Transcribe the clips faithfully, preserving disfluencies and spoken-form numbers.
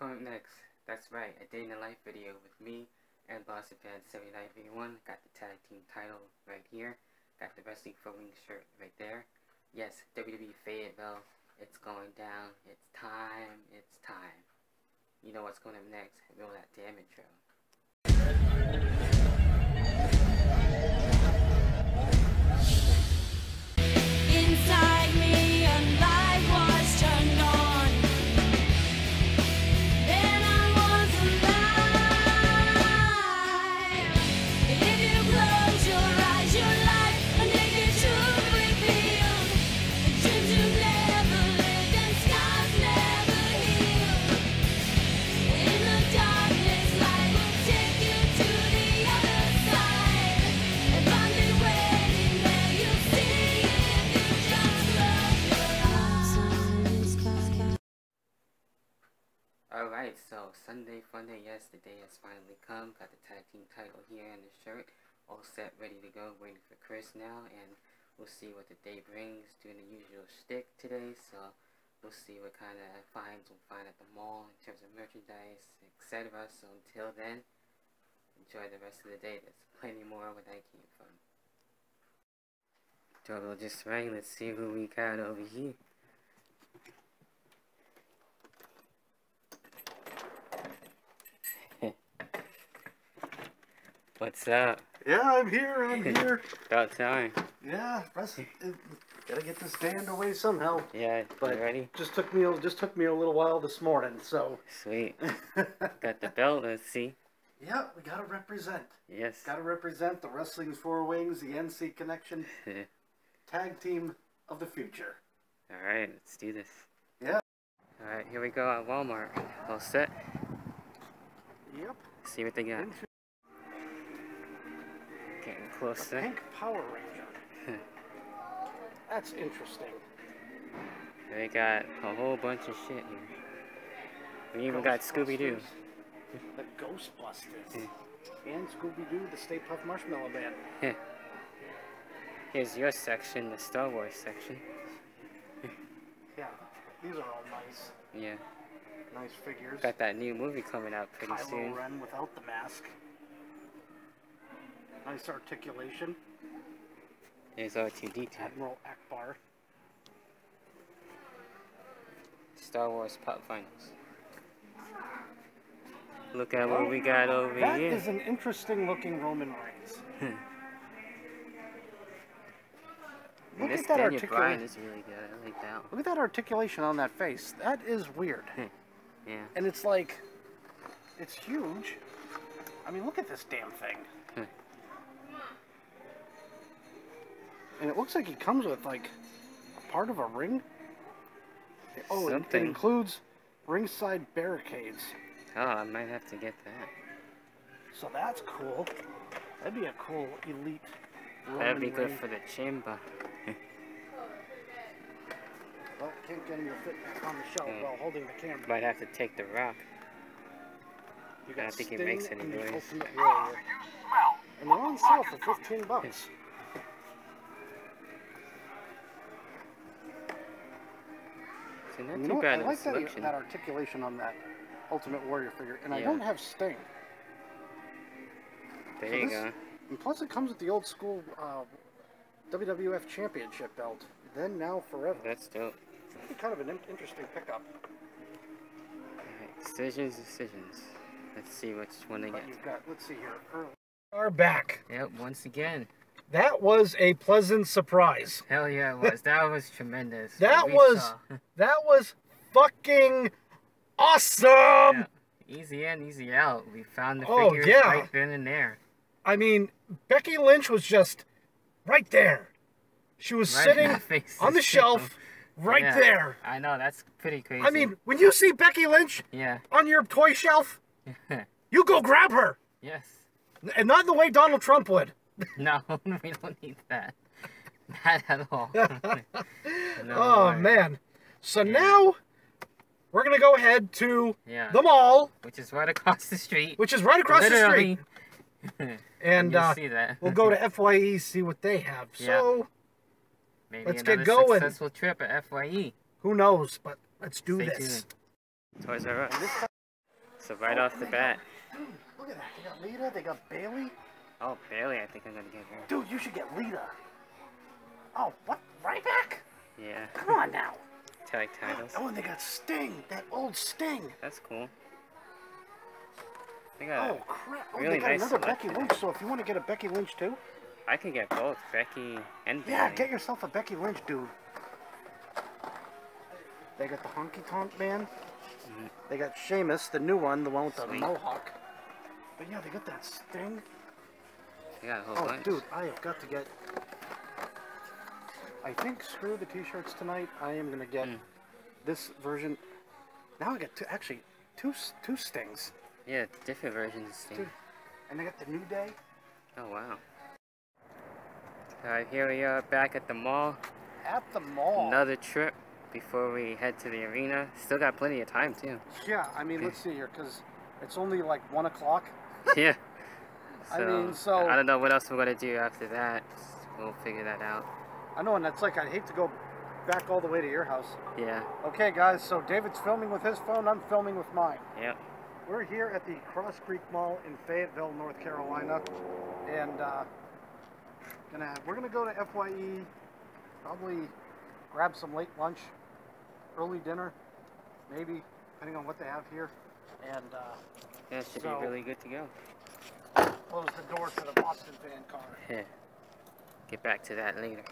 Coming next, that's right, a day in the life video with me and Boston Fan seventy-nine V one. Got the tag team title right here. Got the wrestling filming shirt right there. Yes, W W E Fayetteville, it's going down. It's time. It's time. You know what's going up next. Roll that damn intro. Inside me, a light was turned on. Then I was alive. If you close your eyes, your life, a naked truth revealed. The dreams you never lived and scars never healed. In the darkness, light will take you to the other side. And I'm waiting there, you'll see if you just close your eyes. Alright, so Sunday Funday, yes, the day has finally come. Got the tag team title here and the shirt. All set, ready to go, waiting for Chris now, and we'll see what the day brings. Doing the usual shtick today, so we'll see what kind of finds we'll find at the mall in terms of merchandise, et cetera. So until then, enjoy the rest of the day. There's plenty more where that came from. Doorbell just rang, let's see who we got over here. What's up? Yeah, I'm here. I'm here. About time. Yeah, that's, it, gotta get this day underway somehow. Yeah, but you ready? Just took me a- just took me a little while this morning. So Sweet. Got the belt, let's see. yeah, we gotta represent. Yes. Gotta represent the Wrestling Four Wings, the N C Connection, tag team of the future. Alright, let's do this. Yeah. Alright, here we go at Walmart. All set? Yep. See what they got. Getting close. Pink Power Ranger. That's interesting. They got a whole bunch of shit here. We even got Scooby Doo. The Ghostbusters. And Scooby Doo, the Stay Puft Marshmallow Band. Here's your section, the Star Wars section. Yeah, these are all nice. Yeah. Nice figures. Got that new movie coming out pretty Kylo soon. Kylo Ren without the mask. Nice articulation. There's R two D two. Admiral Akbar. Star Wars Pop Finals. Look at what we got over that here. That is an interesting looking Roman Reigns. Look at that Daniel articulation. Bryan is really good. I like that one. Look at that articulation on that face. That is weird. Yeah. And it's like, it's huge. I mean, look at this damn thing. And it looks like he comes with, like, a part of a ring. Oh, it, it includes ringside barricades. Oh, I might have to get that. So that's cool. That'd be a cool elite Roman That'd be ring. Good for the chamber. Well, can't get him to fit on the shelf mm. while holding the camera. Might have to take the Rock. You got I don't think Sting it makes any noise. The oh, and they're on sale for fifteen bucks. You know, I like that, that articulation on that Ultimate Warrior figure, and yeah. I don't have Sting. There so you this, go. And plus it comes with the old school uh, W W F Championship belt, then now forever. That's dope. That'd be kind of an interesting pickup. Right, decisions, decisions. Let's see which one they but get. You've got, let's see here. Early. We are back. Yep, once again. That was a pleasant surprise. Hell yeah, it was. That was tremendous. That was, saw. that was fucking awesome. Yeah. Easy in, easy out. We found the oh, figures yeah. right then and there. I mean, Becky Lynch was just right there. She was right sitting on the shelf right yeah, there. I know, that's pretty crazy. I mean, when you see Becky Lynch yeah. on your toy shelf, you go grab her. Yes. And not the way Donald Trump would. No, we don't need that. Not at all. No oh, more. Man. So yeah. now we're going to go ahead to yeah. the mall. Which is right across the street. Which is right across Literally. the street. And uh, see that. We'll go to F Y E, see what they have. Yeah. So Maybe let's get going. Successful trip at F Y E. Who knows, but let's do Stay this. Tuned. Toys R Us. so right oh, off the bat. Got, dude, look at that. They got Lita, they got Bailey. Oh, Bailey, I think I'm going to get her. Dude, you should get Lita. Oh, what? Right back? Yeah. Come on now. Tag titles. Oh, and they got Sting. That old Sting. That's cool. They got oh, crap. Oh, really they got nice another Becky Lynch, so if you want to get a Becky Lynch, too. I can get both, Becky and Bailey. Yeah, get yourself a Becky Lynch, dude. They got the Honky Tonk Man. Mm-hmm. They got Sheamus, the new one, the one with Sweet. the mohawk. But yeah, they got that Sting. They got a whole oh, bunch. Dude, I have got to get... I think screw the t-shirts tonight. I am going to get mm. this version. Now I got two, actually, two two Stings. Yeah, different versions of Sting. Dude. And I got the New Day. Oh, wow. Alright, here we are back at the mall. At the mall. Another trip before we head to the arena. Still got plenty of time, too. Yeah, I mean, let's see here, because it's only like one o'clock. Yeah. So, I mean, so... I don't know what else we're going to do after that. We'll figure that out. I know, and that's like, I'd hate to go back all the way to your house. Yeah. Okay, guys, so David's filming with his phone, I'm filming with mine. Yep. We're here at the Cross Creek Mall in Fayetteville, North Carolina, and uh, gonna have, we're going to go to F Y E, probably grab some late lunch, early dinner, maybe, depending on what they have here, and... Uh, yeah, it should so, be really good to go. Close the door to the Boston fan car. Yeah. Get back to that later.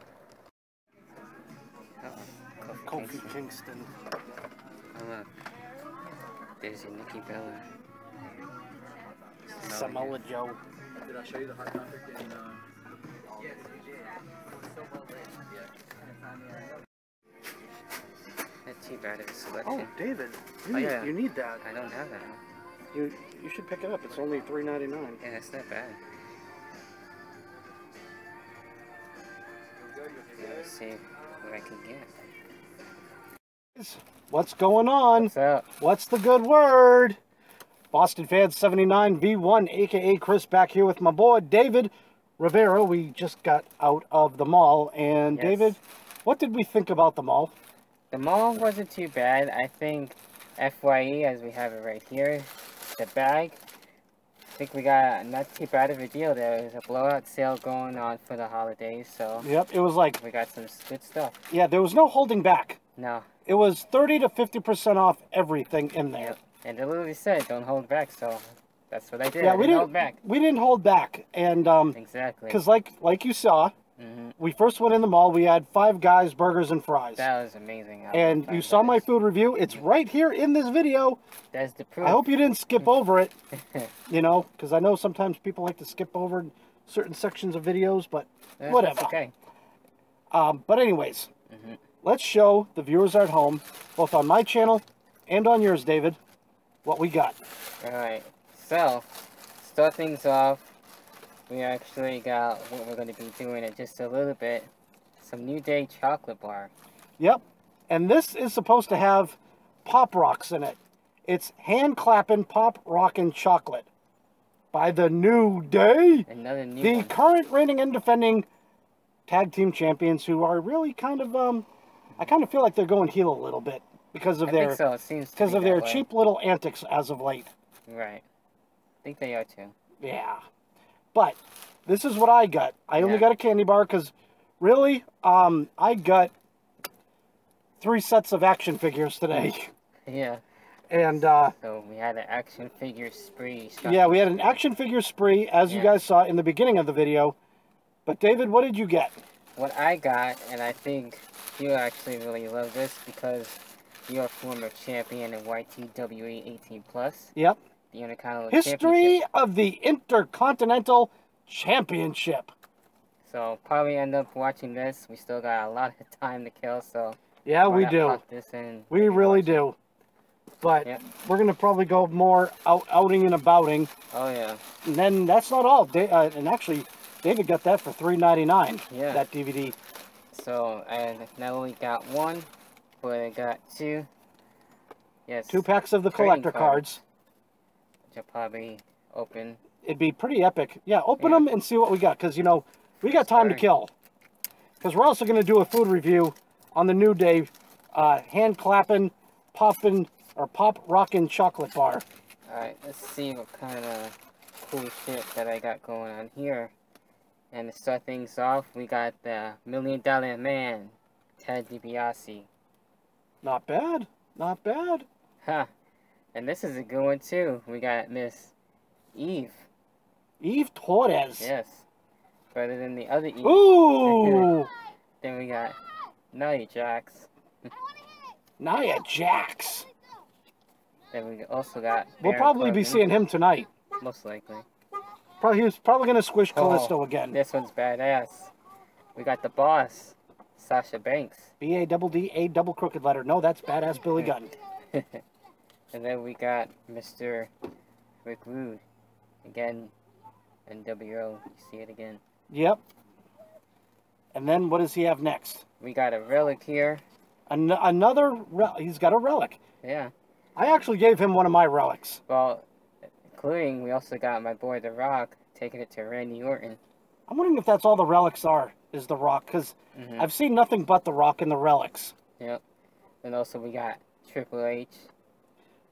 Oh, Kofi, Kofi Kingston. Kingston. Oh, look. There's your Nikki Bella. Samoa Joe. Did I show you the hard topic? And, uh, yes, you did. It was so well lit. Yeah. That too bad of a selection. Oh, David, you, oh, need, yeah. you need that. I don't have that. You you should pick it up. It's only three ninety-nine. Yeah, that's not bad. Let's see what I can get. What's going on? What's up? What's the good word? Boston Fan seventy-nine V one, aka Chris, back here with my boy David Rivera. We just got out of the mall, and yes. David, what did we think about the mall? The mall wasn't too bad. I think F Y E, as we have it right here, the bag. I think we got not too bad of a deal. There was a blowout sale going on for the holidays, so yep, it was like we got some good stuff. Yeah, there was no holding back. No. It was thirty to fifty percent off everything in there. Yep. And they literally said, don't hold back, so that's what I did. Yeah, I we didn't, didn't hold back. We didn't hold back. And, um, exactly. Because like, like you saw, mm-hmm. we first went in the mall, we had Five Guys, burgers, and fries. That was amazing. I and you saw guys. my food review. It's right here in this video. That's the proof. I hope you didn't skip over it, you know, because I know sometimes people like to skip over certain sections of videos, but yeah, whatever. Okay. Um, but anyways... Mm-hmm. Let's show the viewers at home, both on my channel and on yours, David, what we got. Alright, so, start things off, we actually got what we're going to be doing in just a little bit, some New Day chocolate bar. Yep, and this is supposed to have Pop Rocks in it. It's hand-clapping, pop-rockin' chocolate by the New Day, Another new the one. current reigning and defending tag team champions who are really kind of... um. I kind of feel like they're going heel a little bit because of I their so. because be of their way. cheap little antics as of late. Right. I think they are too. Yeah. But this is what I got. I yeah. only got a candy bar because really, um, I got three sets of action figures today. Yeah. And uh, so we had an action figure spree. Yeah, we had an action figure spree as yeah. you guys saw in the beginning of the video. But David, what did you get? What I got, and I think you actually really love this because you're a former champion in Y T W E eighteen plus. Yep. The Intercontinental History of the Intercontinental Championship. So probably end up watching this. We still got a lot of time to kill, so yeah, we do. This in we really do. But yep. we're gonna probably go more out outing and abouting. Oh yeah. And then that's not all. They, uh, and actually, David got that for three ninety-nine. Yeah. That D V D. So, I not only got one, but I got two. Yes. Two packs of the collector cards. cards. Which I'll probably open. It'd be pretty epic. Yeah, open yeah. them and see what we got. Because, you know, we got time Sorry. to kill. Because we're also going to do a food review on the New Day uh, hand clapping, popping, or pop rocking chocolate bar. Alright, let's see what kind of cool shit that I got going on here. And to start things off, we got the Million Dollar Man, Ted DiBiase. Not bad. Not bad. Huh. And this is a good one, too. We got Miss Eve. Eve Torres. Yes. Better than the other Eve. Ooh! Then we got Nia Jax. Nia Jax. Then we also got... We'll Baron probably Corbin. Be seeing him tonight. Most likely. Probably, he was probably going to squish oh, Callisto again. This one's badass. We got the boss, Sasha Banks. B A double D A double crooked letter. No, that's badass Billy Gunn. And then we got Mister Rick Rude. Again, N W O. You see it again. Yep. And then what does he have next? We got a relic here. An another relic. He's got a relic. Yeah. I actually gave him one of my relics. Well, including we also got my boy The Rock taking it to Randy Orton. I'm wondering if that's all the relics are, is The Rock, because mm-hmm. I've seen nothing but The Rock in the relics. Yep. And also we got Triple H.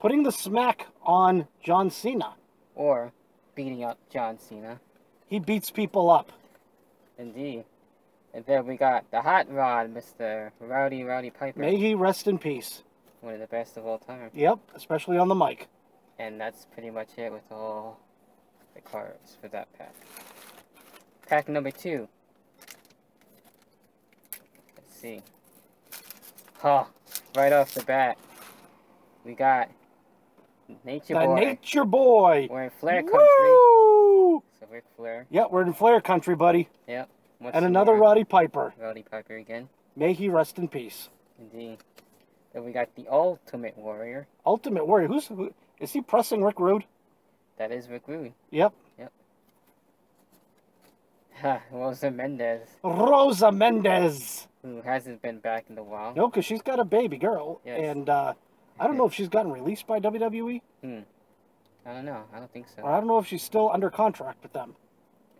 Putting the smack on John Cena. Or beating up John Cena. He beats people up. Indeed. And then we got the Hot Rod, Mister Rowdy Rowdy Piper. May he rest in peace. One of the best of all time. Yep, especially on the mic. And that's pretty much it with all the cards for that pack. Pack number two. Let's see. Oh, right off the bat, we got Nature the Boy. The Nature Boy. We're in Flair Country. Woo! So we're Flair. Yep, we're in Flair Country, buddy. Yep. Once and another more. Roddy Piper. Roddy Piper again. May he rest in peace. Indeed. Then we got the Ultimate Warrior. Ultimate Warrior. Who's who, is he pressing Rick Rude? That is Rick Rude. Yep. Yep. Ha, Rosa Mendez. Rosa Mendez. Who hasn't been back in a while. No, because she's got a baby girl. Yes. And uh, I don't know if she's gotten released by W W E. Hmm. I don't know. I don't think so. Or I don't know if she's still under contract with them.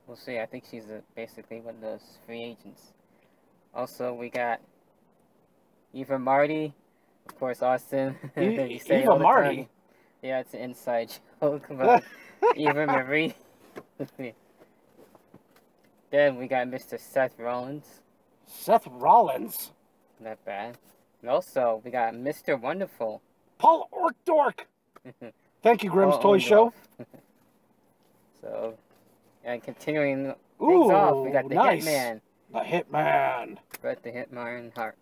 We'll see. I think she's a, basically one of those free agents. Also, we got Eva Marty. Of course, Austin. E Eva Marty? Time. Yeah, it's an inside joke about Eva Marie. Then we got Mister Seth Rollins. Seth Rollins? Not bad. And also, we got Mister Wonderful. Paul Orndorff. Thank you, Grimm's Paul Toy Orndorff. Show. So... And continuing things Ooh, off, we got the nice. Hitman. The Hitman. Bret the Hitman Hart.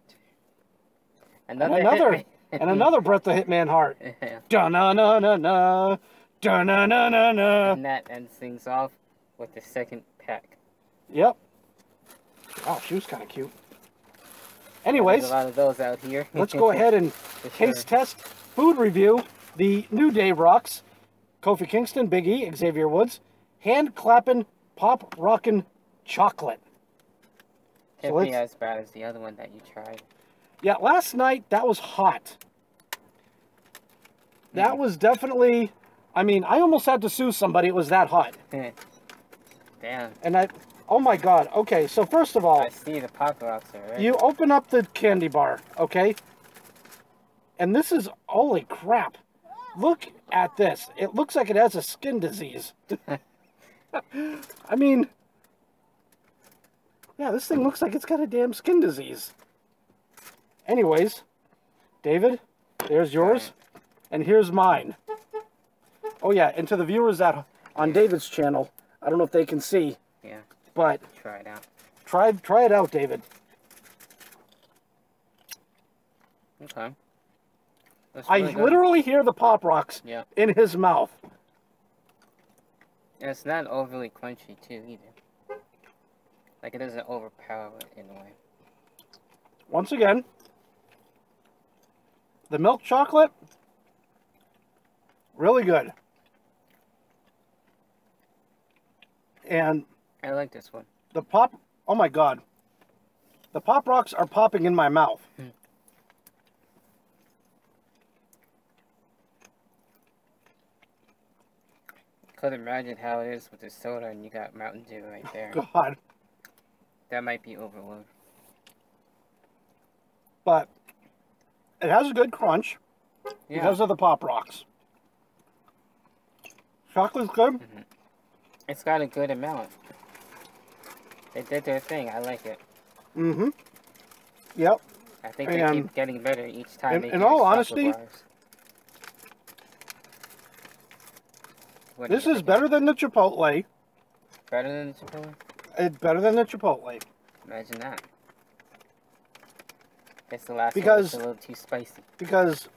Another and another, Hitman. And another Bret the Hitman Hart. Yeah. Da-na-na-na-na. Da-na-na-na-na. And that ends things off with the second pack. Yep. Wow, she was kind of cute. Anyways. There's a lot of those out here. Let's go ahead and case sure. test, food review, the New Day Rocks. Kofi Kingston, Big E, Xavier Woods. Hand clapping, pop rockin' chocolate. Can't so be as bad as the other one that you tried. Yeah, last night that was hot. That mm. was definitely. I mean, I almost had to sue somebody. It was that hot. Damn. And I. Oh my God. Okay, so first of all, I see the pop rocks already. You open up the candy bar, okay? And this is holy crap. Look at this. It looks like it has a skin disease. I mean, yeah, this thing looks like it's got a damn skin disease. Anyways, David, there's yours, and here's mine. Oh, yeah, and to the viewers that on David's channel, I don't know if they can see. Yeah, but try it out. Try, try it out, David. Okay. That's really I good. Literally hear the pop rocks yeah. in his mouth. And it's not overly crunchy, too, either. Like, it doesn't overpower it in a way. Once again, the milk chocolate, really good. And... I like this one. The pop... Oh, my God. The pop rocks are popping in my mouth. Hmm. Could imagine how it is with the soda, and you got Mountain Dew right there. Oh, God, that might be overload. But it has a good crunch yeah. because of the pop rocks. Chocolate's good? Mm-hmm. It's got a good amount. They did their thing. I like it. Mm-hmm. Yep. I think and, they keep getting better each time. And, in all honesty, this is better than the Chipotle. Better than the Chipotle? It's better than the Chipotle. Imagine that. It's the last because, one that's a little too spicy. Because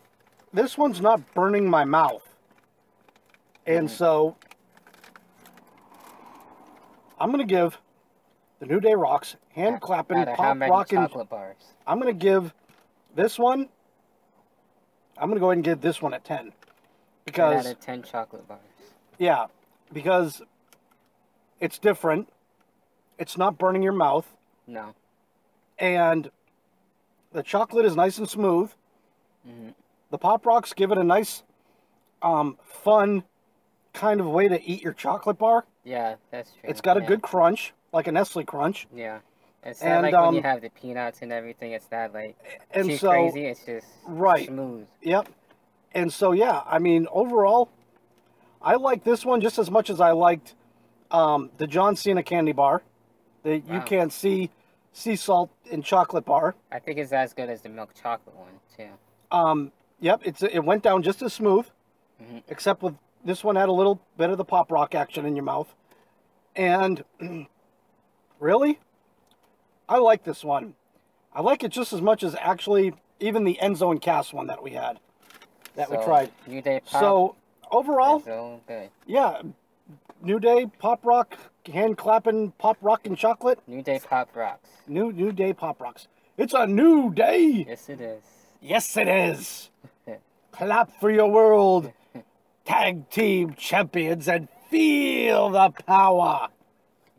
this one's not burning my mouth. And mm-hmm. so, I'm going to give the New Day Rocks, hand clapping, pop rocking. I'm going to give this one, I'm going to go ahead and give this one a ten. Because, ten out of ten chocolate bars. Yeah, because it's different. It's not burning your mouth. No. And the chocolate is nice and smooth. Mm-hmm. The Pop Rocks give it a nice, um, fun kind of way to eat your chocolate bar. Yeah, that's true. It's got yeah. a good crunch, like a Nestle Crunch. Yeah. It's not and, like um, when you have the peanuts and everything, it's not like and too so, crazy, it's just right. smooth. Yep. And so, yeah, I mean, overall, I like this one just as much as I liked um, the John Cena candy bar. The wow. You Can't See Sea Salt and Chocolate Bar. I think it's as good as the milk chocolate one, too. Um, yep, it's it went down just as smooth, mm-hmm. except with this one had a little bit of the pop rock action in your mouth. And really, I like this one. I like it just as much as actually even the End Zone Cast one that we had, that so, we tried. New Day Pop. So overall, so good. Yeah, New Day Pop Rock, hand clapping, pop rockin' chocolate. New Day Pop Rocks. New New Day Pop Rocks. It's a new day. Yes, it is. Yes, it is. Clap for your world. Tag team champions and feel the power.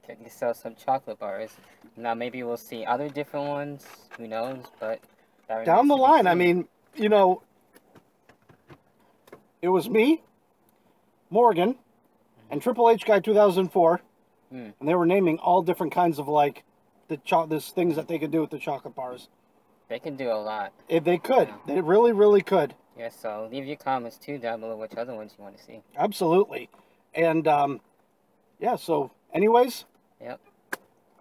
Get yourself some chocolate bars. Now maybe we'll see other different ones. Who knows? But down the line, I mean, you know, it was me, Morgan, and Triple H Guy two thousand four, mm. and they were naming all different kinds of like the cho this things that they could do with the chocolate bars. They can do a lot. If they could, yeah. they really, really could. Yeah, so leave your comments too down below which other ones you want to see. Absolutely. And, um, yeah, so anyways, yep.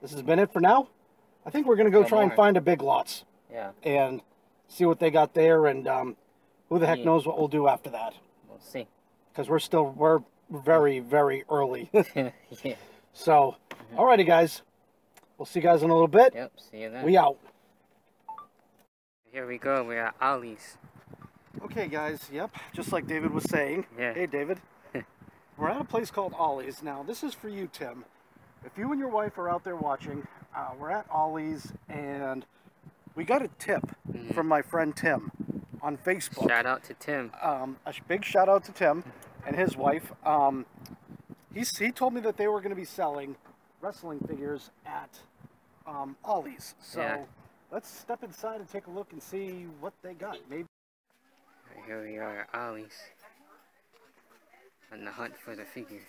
this has been it for now. I think we're going to go no try more. and find a Big Lots. Yeah. And see what they got there, and um, who the heck yeah. knows what we'll do after that. We'll see. Because we're still, we're very, very early. yeah. So, mm-hmm. alrighty guys. We'll see you guys in a little bit. Yep, see you then. We out. Here we go, we're at Ollie's. Okay guys, yep, just like David was saying. Yeah. Hey David. We're at a place called Ollie's. Now this is for you, Tim. If you and your wife are out there watching, uh, we're at Ollie's and we got a tip mm-hmm. from my friend Tim on Facebook. Shout out to Tim. Um, a big shout out to Tim and his wife. Um, he's, he told me that they were going to be selling wrestling figures at um, Ollie's. So yeah. let's step inside and take a look and see what they got. Maybe. Here we are at Ollie's on the hunt for the figures.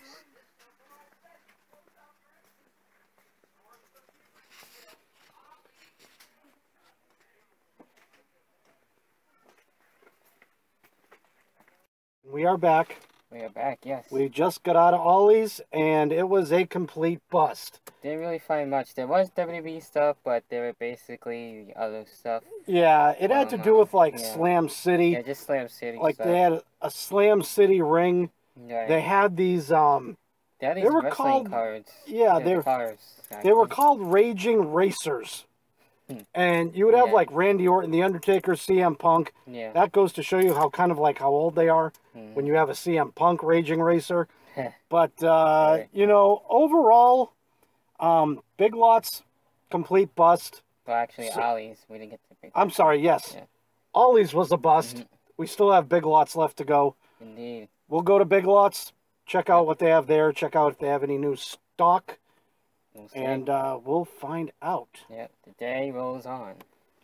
We are back. We are back, yes. We just got out of Ollie's and it was a complete bust. Didn't really find much. There was W W E stuff, but there were basically other stuff. Yeah, it had to know. do with like yeah. Slam City. Yeah, just Slam City. Like stuff. They had a Slam City ring. Yeah. They had these. Um, they had these they were wrestling called, cards. Yeah, they were. Cards, they were called Raging Racers. Hmm. And you would have yeah. like Randy Orton, The Undertaker, C M Punk. Yeah. That goes to show you how kind of like how old they are hmm. when you have a C M Punk Raging Racer. but uh, right. you know, overall. Um, Big Lots, complete bust. Well, actually, so, Ollie's, we didn't get to Big Lots. I'm sorry, yes. Yeah. Ollie's was a bust. Mm-hmm. We still have Big Lots left to go. Indeed. We'll go to Big Lots, check out what they have there, check out if they have any new stock, we'll and uh, we'll find out. Yep, the day rolls on.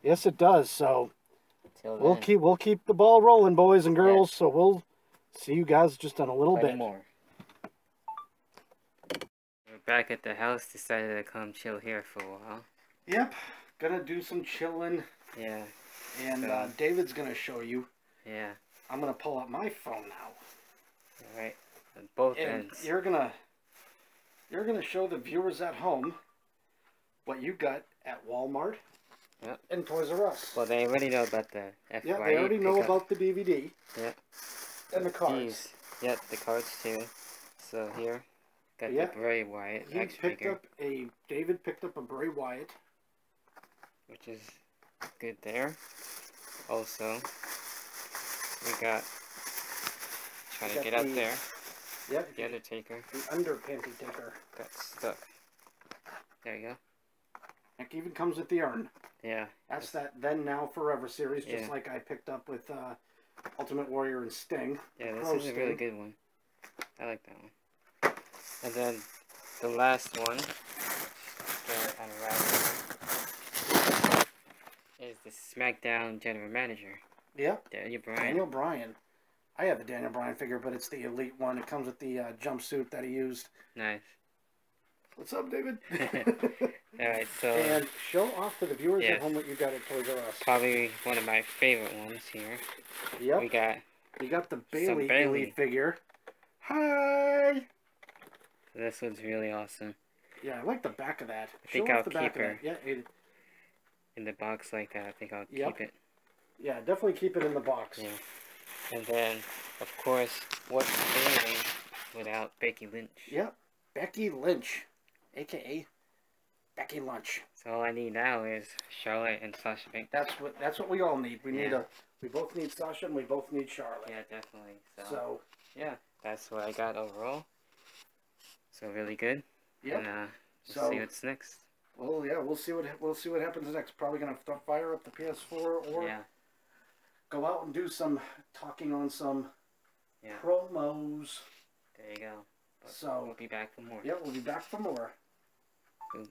Yes, it does, so Until we'll, keep, we'll keep the ball rolling, boys and girls, yeah. so we'll see you guys just in a little Plenty bit. more. Back at the house, decided to come chill here for a while. Yep, gonna do some chilling. Yeah. And so, uh, David's gonna show you. Yeah. I'm gonna pull up my phone now. Alright. And both and ends. You're gonna you're gonna show the viewers at home what you got at Walmart yep. and Toys R Us. Well, they already know about the F Y E. Yeah, they already know pickup. about the D V D. Yeah. And the cards. Jeez. Yep, the cards too. So here, got yep. the Bray Wyatt. He picked figure. up a David picked up a Bray Wyatt, which is good there. Also, we got trying we got to get the, up there. Yep. The Undertaker. The Underpanty Taker. Got stuck. There you go. It even comes with the urn. Yeah. That's that Then, Now, Forever series, just yeah. like I picked up with uh, Ultimate Warrior and Sting. Yeah, this Pro is Sting. a really good one. I like that one. And then the last one is the SmackDown General Manager. Yeah. Daniel Bryan. Daniel Bryan. I have the Daniel Bryan figure, but it's the Elite one. It comes with the uh, jumpsuit that he used. Nice. What's up, David? All right, so and show off to the viewers yes. at home what you got at Toys R Us. Probably one of my favorite ones here. Yep. We got you got the Bailey, Bailey. Elite figure. Hi. This one's really awesome. Yeah, I like the back of that. I think show I'll the keep her. Yeah, it, in the box like that. I think I'll yep. keep it. Yeah, definitely keep it in the box. Yeah. And then, of course, what's Bailey without Becky Lynch? Yep, Becky Lynch, A K A Becky Lynch. So all I need now is Charlotte and Sasha Banks. That's what that's what we all need. We yeah. need a we both need Sasha and we both need Charlotte. Yeah, definitely. So, so yeah, that's what I got overall. So really good. Yeah. And uh, we'll so, see what's next. Well, yeah, we'll see what we'll see what happens next. Probably gonna fire up the P S four or yeah. go out and do some talking on some yeah. promos. There you go. But so we'll be back for more. Yeah, we'll be back for more. Boom.